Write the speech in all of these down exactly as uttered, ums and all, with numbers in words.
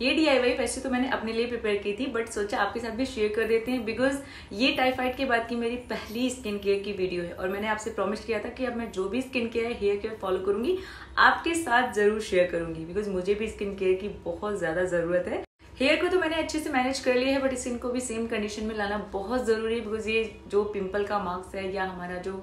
ये डीआईवाई वैसे तो मैंने अपने लिए प्रिपेयर की थी, बट सोचा आपके साथ भी शेयर कर देते हैं बिकॉज ये टाइफाइड के बाद की मेरी पहली स्किन केयर की वीडियो है और मैंने आपसे प्रॉमिस किया था कि अब मैं जो भी skin care hair care follow करूंगी आपके साथ जरूर शेयर करूंगी बिकॉज मुझे भी स्किन केयर की बहुत ज़्यादा ज़रूरत है। हेयर को तो मैंने अच्छे से मैनेज कर लिया है बट स्किन को भी सेम कंडीशन में लाना बहुत ज़रूरी है बिकॉज ये जो पिंपल का मार्क्स है या हमारा जो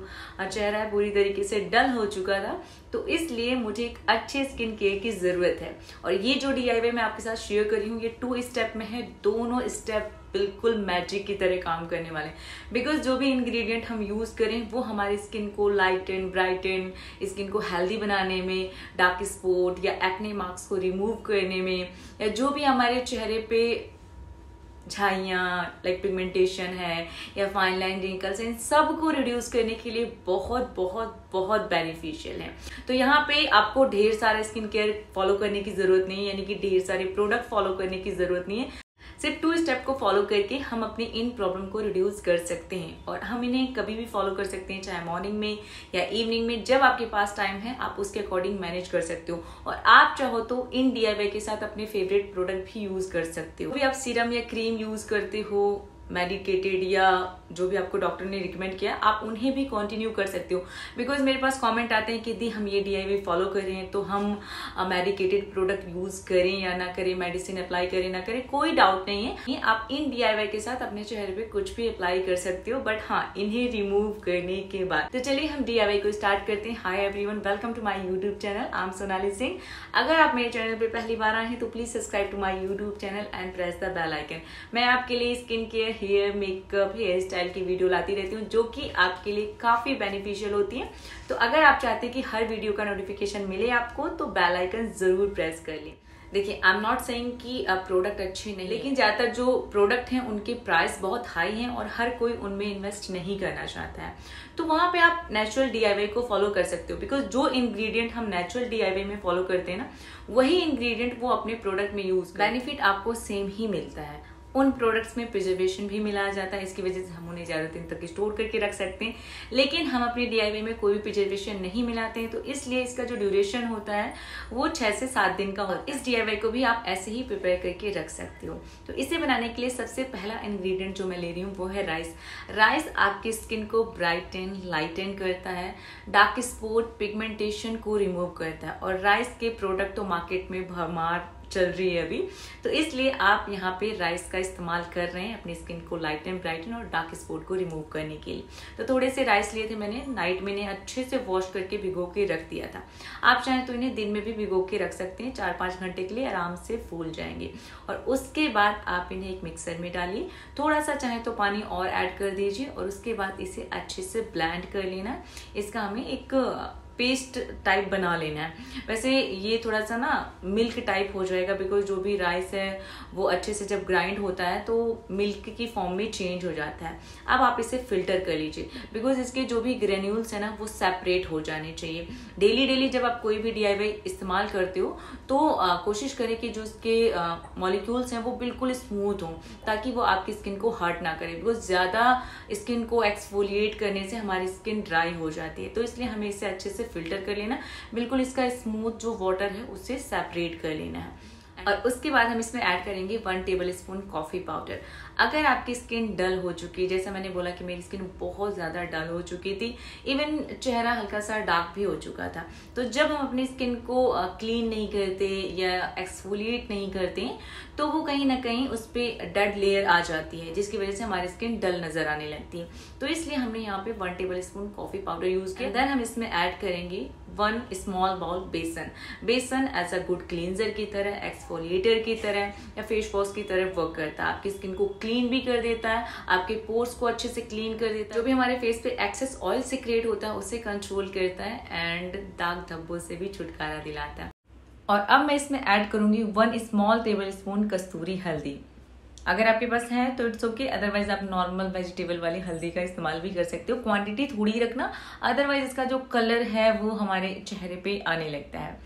चेहरा है पूरी तरीके से डल हो चुका था, तो इसलिए मुझे एक अच्छे स्किन केयर की ज़रूरत है। और ये जो डी आई वाई मैं आपके साथ शेयर कर रही हूँ ये टू स्टेप में है, दोनों स्टेप बिल्कुल मैजिक की तरह काम करने वाले बिकॉज जो भी इंग्रेडिएंट हम यूज़ करें वो हमारी स्किन को लाइटन ब्राइटन, स्किन को हेल्दी बनाने में, डार्क स्पॉट या एक्ने मार्क्स को रिमूव करने में, या जो भी हमारे चेहरे पे झाइयाँ लाइक पिगमेंटेशन है या फाइन लाइन रिंकल्स इन सब को रिड्यूस करने के लिए बहुत बहुत बहुत बेनिफिशियल है। तो यहाँ पे आपको ढेर सारा स्किन केयर फॉलो करने की ज़रूरत नहीं है, यानी कि ढेर सारे प्रोडक्ट फॉलो करने की ज़रूरत नहीं है, सिर्फ टू स्टेप को फॉलो करके हम अपनी इन प्रॉब्लम को रिड्यूस कर सकते हैं और हम इन्हें कभी भी फॉलो कर सकते हैं, चाहे मॉर्निंग में या इवनिंग में, जब आपके पास टाइम है आप उसके अकॉर्डिंग मैनेज कर सकते हो। और आप चाहो तो इन डीआईवाई के साथ अपने फेवरेट प्रोडक्ट भी यूज़ कर सकते हो। अभी आप सीरम या क्रीम यूज़ करते हो मेडिकेटेड या जो भी आपको डॉक्टर ने रिकमेंड किया आप उन्हें भी कंटिन्यू कर सकते हो बिकॉज मेरे पास कमेंट आते हैं कि दी हम ये डीआईवाई फॉलो कर रहे हैं तो हम मेडिकेटेड प्रोडक्ट यूज़ करें या ना करें, मेडिसिन अप्लाई करें ना करें, कोई डाउट नहीं है, आप इन डीआईवाई के साथ अपने चेहरे पे कुछ भी अप्लाई कर सकते हो बट हाँ इन्हें रिमूव करने के बाद। तो चलिए हम डीआईवाई को स्टार्ट करते हैं। Hi everyone, welcome to my YouTube channel, I am Sonali Singh. अगर आप मेरे चैनल पर पहली बार आए हैं तो please subscribe to my YouTube channel and press the bell icon. मैं आपके लिए skin care, hair, makeup, hair style की वीडियो लाती रहती हूँ जो कि आपके लिए काफी बेनिफिशियल होती है। तो अगर आप चाहते हैं कि हर वीडियो का नोटिफिकेशन मिले आपको तो बेल आइकन जरूर प्रेस कर लें। देखिए, आई एम नॉट सेइंग कि प्रोडक्ट अच्छे नहीं, लेकिन ज़्यादातर जो प्रोडक्ट हैं उनके प्राइस बहुत हाई हैं और हर कोई उनमें इन्वेस्ट नहीं करना चाहता है, तो वहाँ पे आप नेचुरल डीआईवाई को फॉलो कर सकते हो बिकॉज जो इंग्रेडिएंट हम नेचुरल डीआईवाई में फॉलो करते हैं ना वही इंग्रेडिएंट वो अपने प्रोडक्ट में यूज, बेनिफिट आपको सेम ही मिलता है। उन प्रोडक्ट्स में प्रिजर्वेशन भी मिलाया जाता है, इसकी वजह से हम उन्हें ज़्यादा दिन तक स्टोर करके रख सकते हैं, लेकिन हम अपने डीआईवाई में कोई भी प्रिजर्वेशन नहीं मिलाते हैं, तो इसलिए इसका जो ड्यूरेशन होता है वो छः से सात दिन का होता है। इस डीआईवाई को भी आप ऐसे ही प्रिपेयर करके रख सकते हो। तो इसे बनाने के लिए सबसे पहला इन्ग्रीडियंट जो मैं ले रही हूँ वो है राइस। राइस आपकी स्किन को ब्राइटन लाइटन करता है, डार्क स्पॉट पिगमेंटेशन को रिमूव करता है और राइस के प्रोडक्ट तो मार्केट में भरमार चल रही है अभी, तो इसलिए आप यहाँ पे राइस का इस्तेमाल कर रहे हैं अपनी स्किन को लाइटन ब्राइटन और डार्क स्पॉट को रिमूव करने के लिए। तो थोड़े से राइस लिए थे मैंने, नाइट में इन्हें अच्छे से वॉश करके भिगो के रख दिया था। आप चाहें तो इन्हें दिन में भी भिगो के रख सकते हैं, चार पाँच घंटे के लिए आराम से फूल जाएंगे। और उसके बाद आप इन्हें एक मिक्सर में डालिए, थोड़ा सा चाहें तो पानी और ऐड कर दीजिए और उसके बाद इसे अच्छे से ब्लेंड कर लेना। इसका हमें एक पेस्ट टाइप बना लेना है। वैसे ये थोड़ा सा ना मिल्क टाइप हो जाएगा बिकॉज जो भी राइस है वो अच्छे से जब ग्राइंड होता है तो मिल्क की फॉर्म में चेंज हो जाता है। अब आप इसे फिल्टर कर लीजिए बिकॉज इसके जो भी ग्रेन्यूल्स है ना वो सेपरेट हो जाने चाहिए। डेली डेली जब आप कोई भी डीआईवाई इस्तेमाल करते हो तो आ, कोशिश करें कि जो इसके मॉलिक्यूल्स हैं वो बिल्कुल स्मूथ हों ताकि वो आपकी स्किन को हर्ट ना करे, बिकॉज ज़्यादा स्किन को एक्सफोलिएट करने से हमारी स्किन ड्राई हो जाती है, तो इसलिए हमें इसे अच्छे से फिल्टर कर लेना, बिल्कुल इसका स्मूथ जो वाटर है उसे सेपरेट कर लेना है। और उसके बाद हम इसमें ऐड करेंगे वन टेबलस्पून कॉफ़ी पाउडर। अगर आपकी स्किन डल हो चुकी है, जैसा मैंने बोला कि मेरी स्किन बहुत ज़्यादा डल हो चुकी थी, इवन चेहरा हल्का सा डार्क भी हो चुका था, तो जब हम अपनी स्किन को क्लीन नहीं करते या एक्सफोलिएट नहीं करते तो वो कहीं ना कहीं उस पर डेड लेयर आ जाती है जिसकी वजह से हमारी स्किन डल नज़र आने लगती है, तो इसलिए हमने यहाँ पर one tablespoon coffee powder use किया। देन हम इसमें ऐड करेंगे वन स्मॉल बाउल बेसन। बेसन एज अ गुड क्लींजर की तरह, एक्सफोलिएटर की तरह या फेस वॉश की तरह वर्क करता है, आपकी स्किन को क्लीन भी कर देता है, आपके पोर्स को अच्छे से क्लीन कर देता है, जो भी हमारे फेस पे एक्सेस ऑयल सीक्रेट होता है उसे कंट्रोल करता है एंड दाग धब्बों से भी छुटकारा दिलाता है। और अब मैं इसमें ऐड करूंगी वन स्मॉल टेबल स्पून कस्तूरी हल्दी। अगर आपके पास है तो इट्स ओके, अदरवाइज आप नॉर्मल वेजिटेबल वाली हल्दी का इस्तेमाल भी कर सकते हो। क्वांटिटी थोड़ी रखना, अदरवाइज इसका जो कलर है वो हमारे चेहरे पे आने लगता है।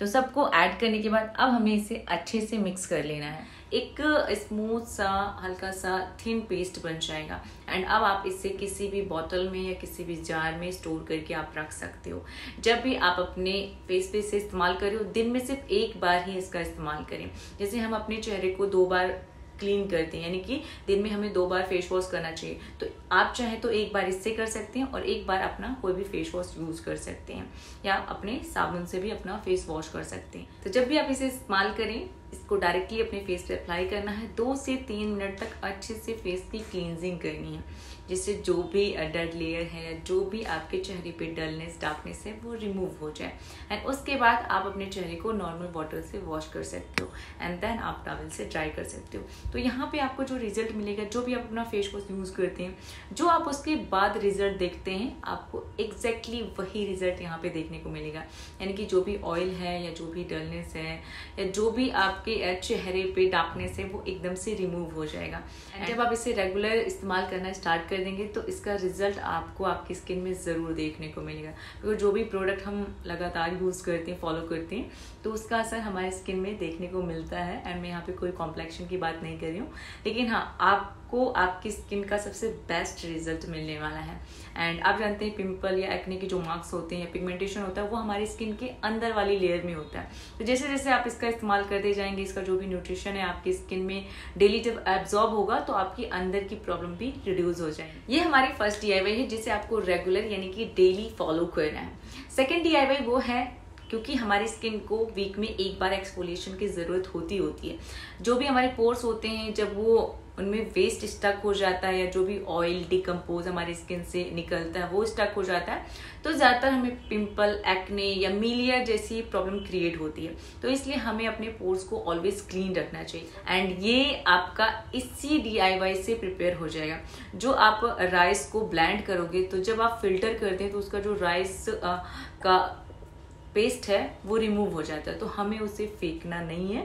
तो सबको ऐड करने के बाद अब हमें इसे अच्छे से मिक्स कर लेना है। एक स्मूथ सा हल्का सा थिन पेस्ट बन जाएगा एंड अब आप इसे किसी भी बोतल में या किसी भी जार में स्टोर करके आप रख सकते हो। जब भी आप अपने फेस पे इसे इस्तेमाल करें, दिन में सिर्फ एक बार ही इसका इस्तेमाल करें। जैसे हम अपने चेहरे को दो बार क्लीन करते हैं, यानी कि दिन में हमें दो बार फेस वॉश करना चाहिए, तो आप चाहे तो एक बार इससे कर सकते हैं और एक बार अपना कोई भी फेस वॉश यूज़ कर सकते हैं या अपने साबुन से भी अपना फेस वॉश कर सकते हैं। तो जब भी आप इसे इस्तेमाल करें, इसको डायरेक्टली अपने फेस पे अप्लाई करना है। दो से तीन मिनट तक अच्छे से फेस की क्लींजिंग करनी है, जिससे जो भी डेड लेयर है या जो भी आपके चेहरे पे डलनेस डार्कनेस है वो रिमूव हो जाए। एंड उसके बाद आप अपने चेहरे को नॉर्मल वाटर से वॉश कर सकते हो एंड देन आप टॉवल से ड्राई कर सकते हो। तो यहाँ पे आपको जो रिजल्ट मिलेगा, जो भी आप अपना फेस वॉश यूज़ करते हैं, जो आप उसके बाद रिजल्ट देखते हैं, आपको एग्जैक्टली वही रिजल्ट यहाँ पर देखने को मिलेगा। यानी कि जो भी ऑयल है या जो भी डलनेस है या जो भी आपके चेहरे पे डार्कनेस है वो एकदम से रिमूव हो जाएगा। एंड जब आप इसे रेगुलर इस्तेमाल करना स्टार्ट कर देंगे तो इसका रिजल्ट आपको आपकी स्किन में ज़रूर देखने को मिलेगा। क्योंकि जो भी प्रोडक्ट हम लगातार यूज़ करते हैं, फॉलो करते हैं, तो उसका असर हमारे स्किन में देखने को मिलता है। एंड मैं यहाँ पे कोई कॉम्प्लेक्शन की बात नहीं कर रही हूँ, लेकिन हाँ, आपको आपकी स्किन का सबसे बेस्ट रिजल्ट मिलने वाला है। एंड आप जानते हैं, पिंपल या एक्ने के जो मार्क्स होते हैं या पिगमेंटेशन होता है वो हमारी स्किन के अंदर वाली लेयर में होता है। तो जैसे जैसे आप इसका इस्तेमाल करते जाएंगे, इसका जो भी न्यूट्रिशन है आपकी स्किन में डेली जब एब्जॉर्ब होगा तो आपकी अंदर की प्रॉब्लम भी रिड्यूस हो जाएगी। ये हमारी फर्स्ट डी आई वाई है जिसे आपको रेगुलर यानी कि डेली फॉलो करना है। सेकेंड डी आई वाई वो है, क्योंकि हमारी स्किन को वीक में एक बार एक्सफोलिएशन की ज़रूरत होती होती है। जो भी हमारे पोर्स होते हैं, जब वो उनमें वेस्ट स्टक हो जाता है या जो भी ऑयल डिकम्पोज हमारी स्किन से निकलता है वो स्टक हो जाता है, तो ज़्यादातर हमें पिंपल, एक्ने या मिलिया जैसी प्रॉब्लम क्रिएट होती है। तो इसलिए हमें अपने पोर्स को ऑलवेज क्लीन रखना चाहिए। एंड ये आपका इसी डी आई वाई से प्रिपेयर हो जाएगा। जो आप राइस को ब्लेंड करोगे, तो जब आप फिल्टर करते हैं तो उसका जो राइस का पेस्ट है वो रिमूव हो जाता है। तो हमें उसे फेंकना नहीं है,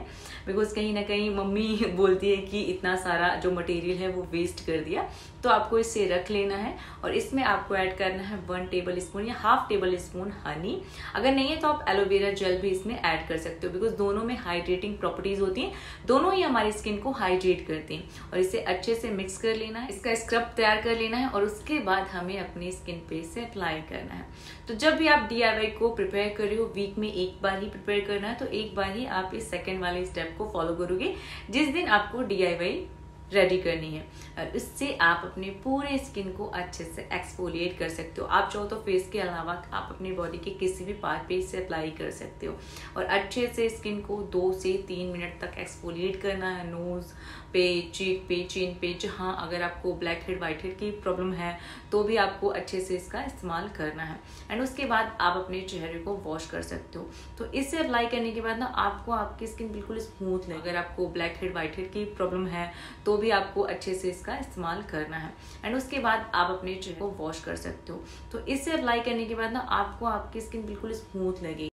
बिकॉज कहीं ना कहीं मम्मी बोलती है कि इतना सारा जो मटेरियल है वो वेस्ट कर दिया। तो आपको इसे रख लेना है और इसमें आपको ऐड करना है वन टेबल स्पून या हाफ टेबल स्पून हनी। अगर नहीं है तो आप एलोवेरा जेल भी इसमें ऐड कर सकते हो, बिकॉज दोनों में हाइड्रेटिंग प्रॉपर्टीज होती हैं, दोनों ही हमारी स्किन को हाइड्रेट करते हैं। और इसे अच्छे से मिक्स कर लेना है, इसका स्क्रब तैयार कर लेना है और उसके बाद हमें अपनी स्किन पे इसे अप्लाई करना है। तो जब भी आप डी आई वाई को प्रिपेयर कर रहे हो, वीक में एक बार ही प्रिपेयर करना है, तो एक बार ही आप इस सेकेंड वाले स्टेप को फॉलो करोगे जिस दिन आपको डी आई वाई रेडी करनी है। और इससे आप अपने पूरे स्किन को अच्छे से एक्सफोलिएट कर सकते हो। आप चाहो तो फेस के अलावा आप अपने बॉडी के किसी भी पार्ट पे इसे अप्लाई कर सकते हो और अच्छे से स्किन को दो से तीन मिनट तक एक्सफोलिएट करना है। नोज़ पे, चीक पे, चिन पे, जहाँ अगर आपको ब्लैक हेड, वाइट हेड की प्रॉब्लम है तो भी आपको अच्छे से इसका इस्तेमाल करना है। एंड उसके बाद आप अपने चेहरे को वॉश कर सकते हो। तो इसे अप्लाई करने के बाद ना आपको आपकी स्किन बिल्कुल स्मूथ लगे। अगर आपको ब्लैक हेड, वाइट हेड की प्रॉब्लम है तो भी आपको अच्छे से इसका इस्तेमाल करना है। एंड उसके बाद आप अपने चेहरे को वॉश कर सकते हो। तो इसे अप्लाई करने के बाद ना आपको आपकी स्किन बिल्कुल स्मूथ लगेगी।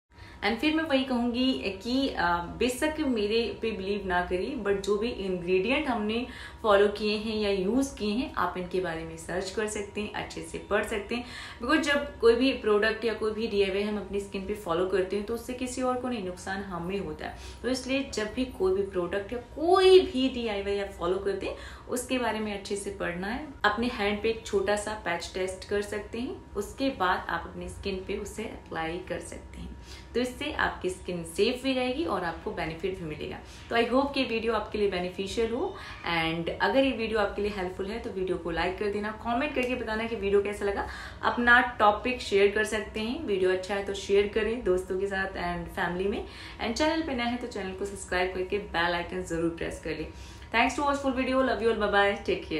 एंड फिर मैं वही कहूँगी कि बेशक मेरे पे बिलीव ना करिए, बट जो भी इंग्रेडिएंट हमने फॉलो किए हैं या यूज़ किए हैं आप इनके बारे में सर्च कर सकते हैं, अच्छे से पढ़ सकते हैं। बिकॉज जब कोई भी प्रोडक्ट या कोई भी डी आई वाई हम अपनी स्किन पे फॉलो करते हैं तो उससे किसी और को नहीं, नुकसान हमें होता है। तो इसलिए जब भी कोई भी प्रोडक्ट या कोई भी डी आई वाई आप फॉलो करते हैं उसके बारे में अच्छे से पढ़ना है। अपने हैंड पे एक छोटा सा पैच टेस्ट कर सकते हैं, उसके बाद आप अपनी स्किन पे उसे अप्लाई कर सकते हैं। तो इससे आपकी स्किन सेफ भी रहेगी और आपको बेनिफिट भी मिलेगा। तो आई होप कि वीडियो आपके लिए बेनिफिशियल हो। एंड अगर ये वीडियो आपके लिए हेल्पफुल है तो वीडियो को लाइक कर देना, कमेंट करके बताना कि वीडियो कैसा लगा। अपना टॉपिक शेयर कर सकते हैं, वीडियो अच्छा है तो शेयर करें दोस्तों के साथ एंड फैमिली में। एंड चैनल पर नया है तो चैनल को सब्सक्राइब करके बेल आइकन जरूर प्रेस कर लें। Thanks to watch full video. Love you all, bye bye, take care.